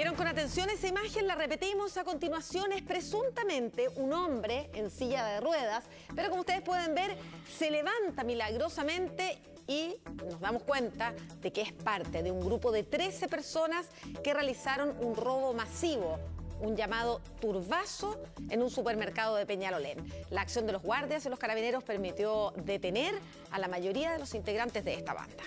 Vieron con atención esa imagen, la repetimos a continuación. Es presuntamente un hombre en silla de ruedas, pero como ustedes pueden ver, se levanta milagrosamente y nos damos cuenta de que es parte de un grupo de 13 personas que realizaron un robo masivo, un llamado turbazo en un supermercado de Peñalolén. La acción de los guardias y los carabineros permitió detener a la mayoría de los integrantes de esta banda.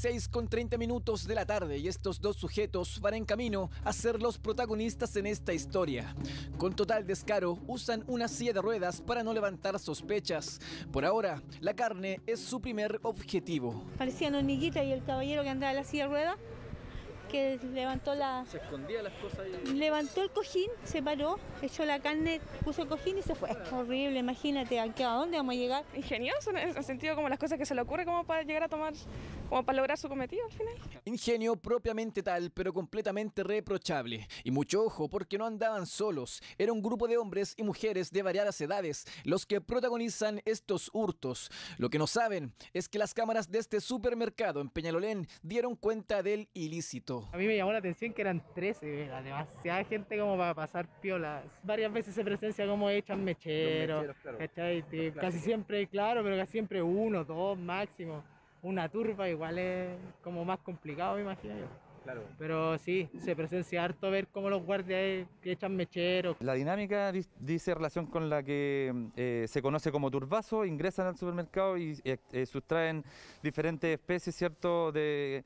6:30 de la tarde y estos dos sujetos van en camino a ser los protagonistas en esta historia. Con total descaro usan una silla de ruedas para no levantar sospechas. Por ahora, la carne es su primer objetivo. Parecían hormiguitas y el caballero que andaba en la silla de ruedas, que levantó la... Se escondía las cosas ahí. Levantó el cojín, se paró, echó la carne, puso el cojín y se fue. Bueno. Horrible, imagínate, ¿a dónde vamos a llegar? Ingenioso, en el sentido como las cosas que se le ocurre como para llegar a tomar, como para lograr su cometido al final. Ingenio propiamente tal, pero completamente reprochable. Y mucho ojo, porque no andaban solos. Era un grupo de hombres y mujeres de variadas edades los que protagonizan estos hurtos. Lo que no saben es que las cámaras de este supermercado en Peñalolén dieron cuenta del ilícito. A mí me llamó la atención que eran 13, era demasiada gente como para pasar piolas. Varias veces se presencia como echan mecheros, claro, casi siempre, claro, pero casi siempre uno, dos máximo. Una turba igual es como más complicado, me imagino yo. Claro. Pero sí, se presencia harto ver cómo los guardias que echan mecheros. La dinámica dice relación con la que se conoce como turbazo, ingresan al supermercado y sustraen diferentes especies, ¿cierto?, de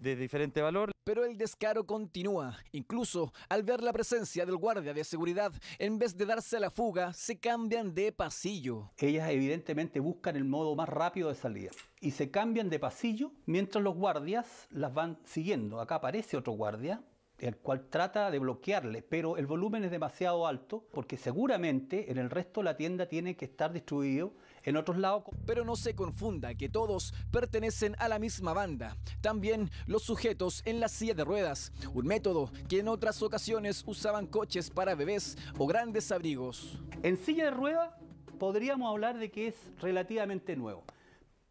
diferente valor. Pero el descaro continúa. Incluso al ver la presencia del guardia de seguridad, en vez de darse a la fuga, se cambian de pasillo. Ellas evidentemente buscan el modo más rápido de salida y se cambian de pasillo mientras los guardias las van siguiendo. Acá aparece otro guardia, el cual trata de bloquearle, pero el volumen es demasiado alto porque seguramente en el resto de la tienda tiene que estar distribuido en otros lados. Pero no se confunda que todos pertenecen a la misma banda. También los sujetos en la silla de ruedas, un método que en otras ocasiones usaban coches para bebés o grandes abrigos. En silla de ruedas podríamos hablar de que es relativamente nuevo.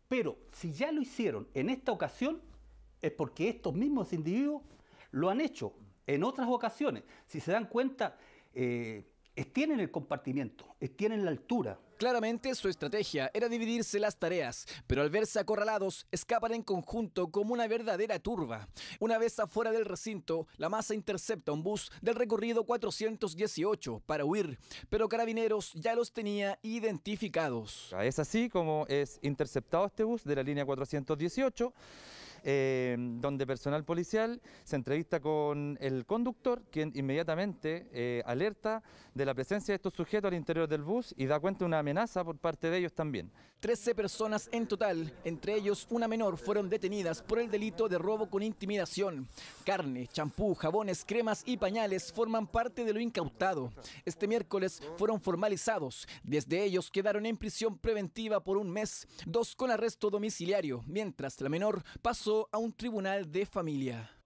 Pero si ya lo hicieron en esta ocasión, es porque estos mismos individuos lo han hecho en otras ocasiones. Si se dan cuenta, tienen el compartimiento, tienen la altura. Claramente su estrategia era dividirse las tareas, pero al verse acorralados, escapan en conjunto como una verdadera turba. Una vez afuera del recinto, la masa intercepta un bus del recorrido 418 para huir, pero Carabineros ya los tenía identificados. Es así como es interceptado este bus de la línea 418, donde personal policial se entrevista con el conductor, quien inmediatamente alerta de la presencia de estos sujetos al interior del bus y da cuenta de una amenaza por parte de ellos también. 13 personas en total, entre ellos una menor, fueron detenidas por el delito de robo con intimidación. Carne, champú, jabones, cremas y pañales forman parte de lo incautado. Este miércoles fueron formalizados. 10 de ellos quedaron en prisión preventiva por un mes, 2 con arresto domiciliario, mientras la menor pasó a un tribunal de familia.